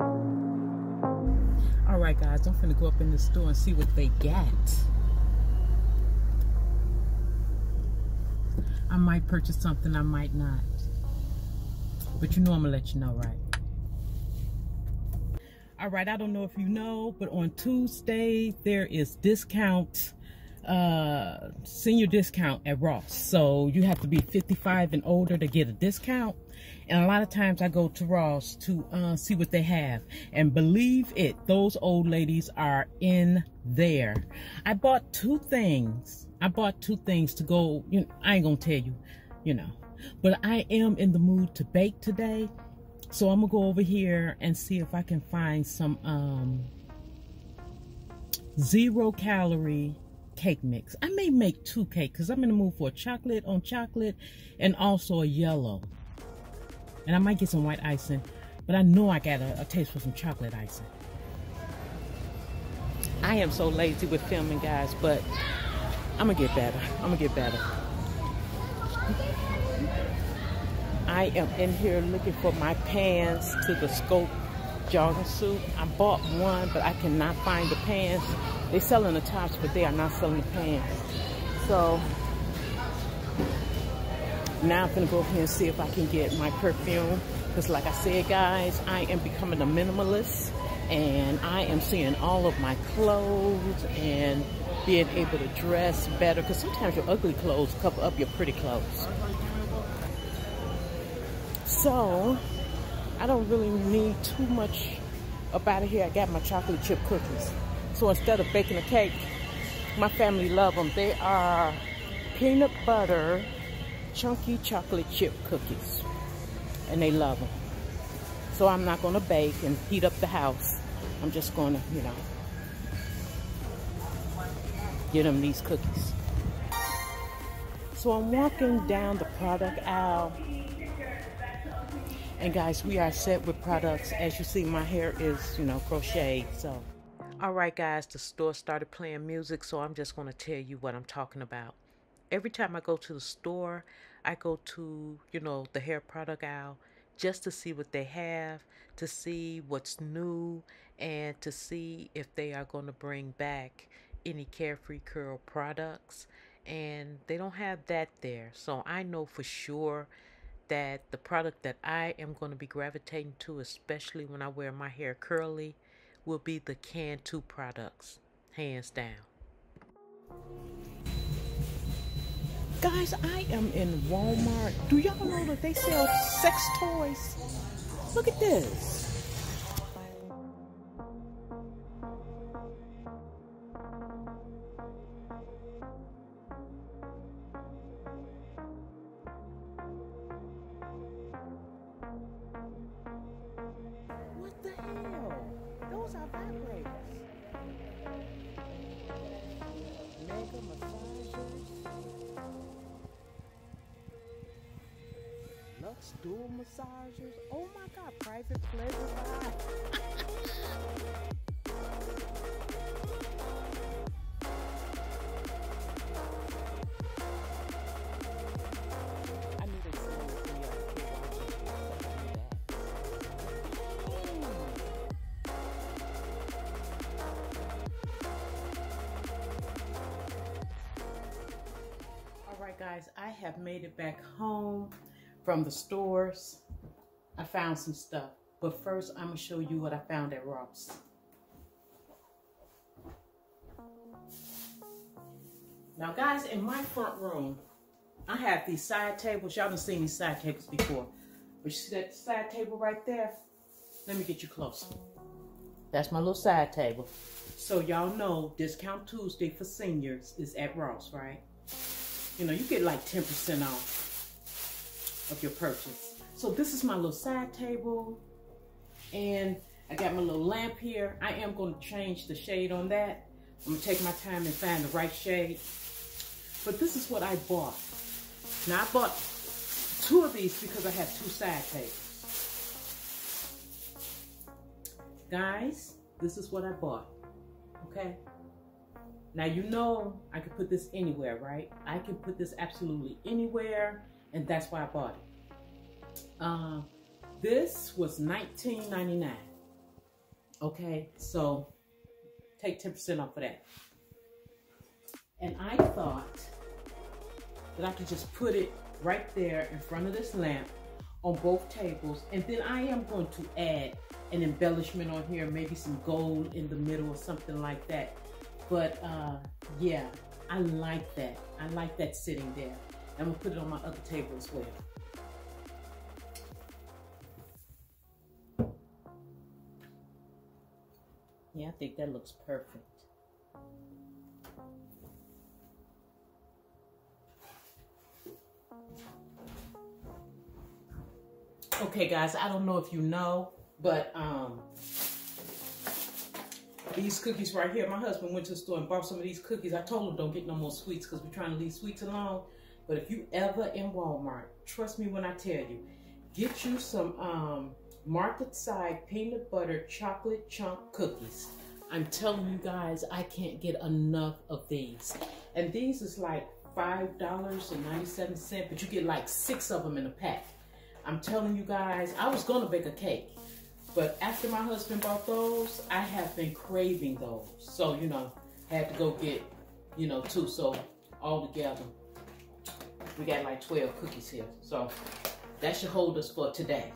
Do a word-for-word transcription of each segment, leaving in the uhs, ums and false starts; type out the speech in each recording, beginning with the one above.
All right, guys, I'm finna go up in the store and see what they got. I might purchase something, I might not. But you know I'm gonna let you know, right? All right, I don't know if you know, but on Tuesday, there is discount, uh, senior discount at Ross. So you have to be fifty-five and older to get a discount. And a lot of times I go to Ross to uh, see what they have. And believe it, those old ladies are in there. I bought two things. I bought two things to go, you know, I ain't gonna tell you, you know. But I am in the mood to bake today. So I'm gonna go over here and see if I can find some um, zero calorie cake mix. I may make two cakes because I'm in the mood for chocolate on chocolate and also a yellow. And I might get some white icing, but I know I got a, a taste for some chocolate icing. I am so lazy with filming, guys, but I'm gonna get better. I'm gonna get better. I am in here looking for my pants to the Scope jogging suit. I bought one, but I cannot find the pants. They're selling the tops, but they are not selling the pants. So now I'm gonna go over here and see if I can get my perfume. Because like I said, guys, I am becoming a minimalist and I am seeing all of my clothes and being able to dress better. Because sometimes your ugly clothes cover up your pretty clothes. So, I don't really need too much up out of here. I got my chocolate chip cookies. So instead of baking a cake, my family love them. They are peanut butter, chunky chocolate chip cookies. And they love them. So I'm not gonna bake and heat up the house. I'm just gonna, you know, get them these cookies. So I'm walking down the product aisle. And guys, we are set with products. As you see, my hair is, you know, crocheted, so. All right, guys, the store started playing music, so I'm just gonna tell you what I'm talking about. Every time I go to the store, I go to, you know, the hair product aisle just to see what they have, to see what's new, and to see if they are gonna bring back any Carefree Curl products. And they don't have that there, so I know for sure that the product that I am going to be gravitating to, especially when I wear my hair curly, will be the Cantu products, hands down. Guys, I am in Walmart. Do y'all know that they sell sex toys? Look at this. Dual massagers. Oh my God, private pleasure. All right, guys, I have made it back home from the stores. I found some stuff, but first I'm gonna show you what I found at Ross. Now guys, in my front room, I have these side tables. Y'all done seen these side tables before, but you see that side table right there? Let me get you closer. That's my little side table. So y'all know Discount Tuesday for seniors is at Ross, right? You know, you get like ten percent off of your purchase. So this is my little side table, and I got my little lamp here. I am going to change the shade on that. I'm going to take my time and find the right shade. But this is what I bought. Now I bought two of these because I have two side tables. Guys, this is what I bought. Okay? Now you know I could put this anywhere, right? I can put this absolutely anywhere. And that's why I bought it. Uh, this was nineteen ninety-nine. Okay, so take ten percent off of that. And I thought that I could just put it right there in front of this lamp on both tables. And then I am going to add an embellishment on here, maybe some gold in the middle or something like that. But uh, yeah, I like that. I like that sitting there. I'm gonna put it on my other table as well. Yeah, I think that looks perfect. Okay guys, I don't know if you know, but um, these cookies right here, my husband went to the store and bought some of these cookies. I told him don't get no more sweets because we're trying to leave sweets alone. But if you ever in Walmart, trust me when I tell you, get you some um, Market Side peanut butter chocolate chunk cookies. I'm telling you guys, I can't get enough of these. And these is like five dollars and ninety-seven cents, but you get like six of them in a pack. I'm telling you guys, I was gonna bake a cake, but after my husband bought those, I have been craving those. So, you know, I had to go get, you know, two. So all together, we got like twelve cookies here. So that should hold us for today.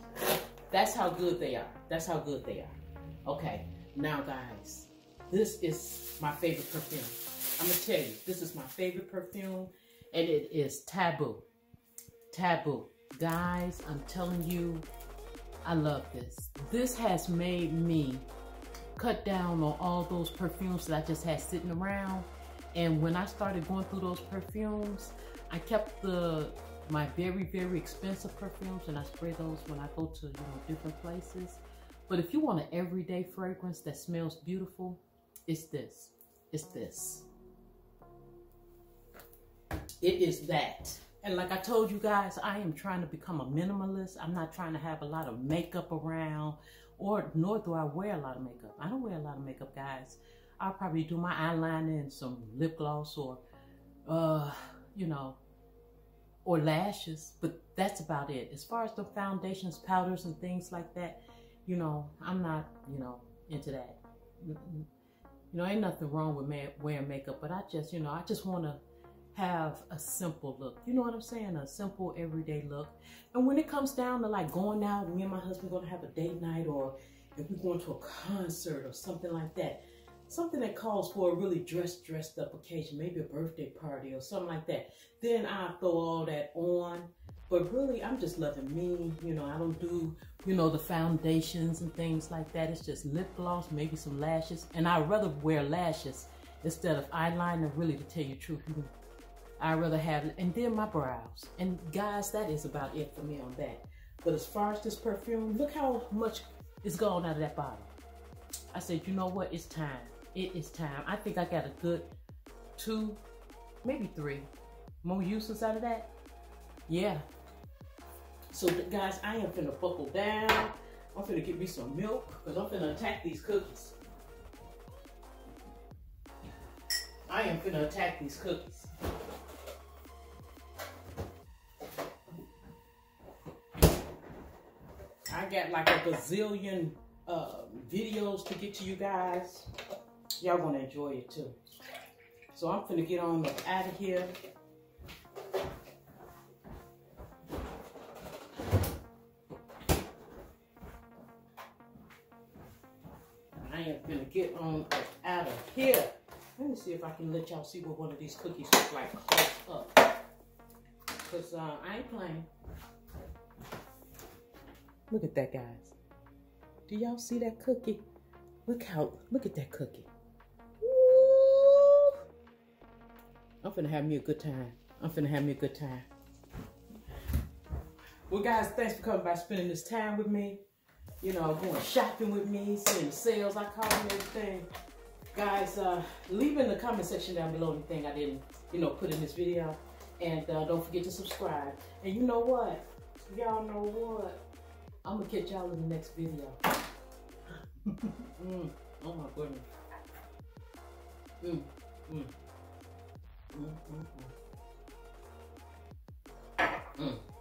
That's how good they are. That's how good they are. Okay, now guys, this is my favorite perfume. I'm gonna tell you, this is my favorite perfume, and it is Taboo. Taboo. Guys, I'm telling you, I love this. This has made me cut down on all those perfumes that I just had sitting around. And when I started going through those perfumes, I kept the my very, very expensive perfumes, and I spray those when I go to, you know, different places. But if you want an everyday fragrance that smells beautiful, it's this. It's this. It is that. And like I told you guys, I am trying to become a minimalist. I'm not trying to have a lot of makeup around, or nor do I wear a lot of makeup. I don't wear a lot of makeup, guys. I'll probably do my eyeliner and some lip gloss, or, uh, you know, or lashes, but that's about it. As far as the foundations, powders, and things like that, you know, I'm not, you know, into that. You know, ain't nothing wrong with wearing makeup, but I just, you know, I just want to have a simple look. You know what I'm saying? A simple everyday look. And when it comes down to like going out, me and my husband going to have a date night, or if we're going to a concert or something like that, something that calls for a really dressed, dressed up occasion, maybe a birthday party or something like that, then I'll throw all that on. But really, I'm just loving me. You know, I don't do, you know, the foundations and things like that. It's just lip gloss, maybe some lashes. And I'd rather wear lashes instead of eyeliner, really, to tell you the truth. I'd rather have, and then my brows. And guys, that is about it for me on that. But as far as this perfume, look how much is gone out of that bottle. I said, you know what, it's time. It is time. I think I got a good two, maybe three more uses out of that. Yeah. So guys, I am finna buckle down. I'm finna get me some milk, because I'm finna attack these cookies. I am finna attack these cookies. I got like a gazillion uh, videos to get to you guys. Y'all gonna enjoy it too. So I'm finna get on up out of here. I am finna get on up out of here. Let me see if I can let y'all see what one of these cookies looks like close up. Cause uh, I ain't playing. Look at that, guys. Do y'all see that cookie? Look how, look at that cookie. Woo! I'm finna have me a good time. I'm finna have me a good time. Well, guys, thanks for coming by, spending this time with me. You know, going shopping with me, seeing the sales I call and everything. Guys, uh, leave in the comment section down below anything I didn't, you know, put in this video. And uh, don't forget to subscribe. And you know what? Y'all know what? I'm gonna catch y'all in the next video. Mm, oh my goodness. Mm, mm. Mm, mm, mm. Mm.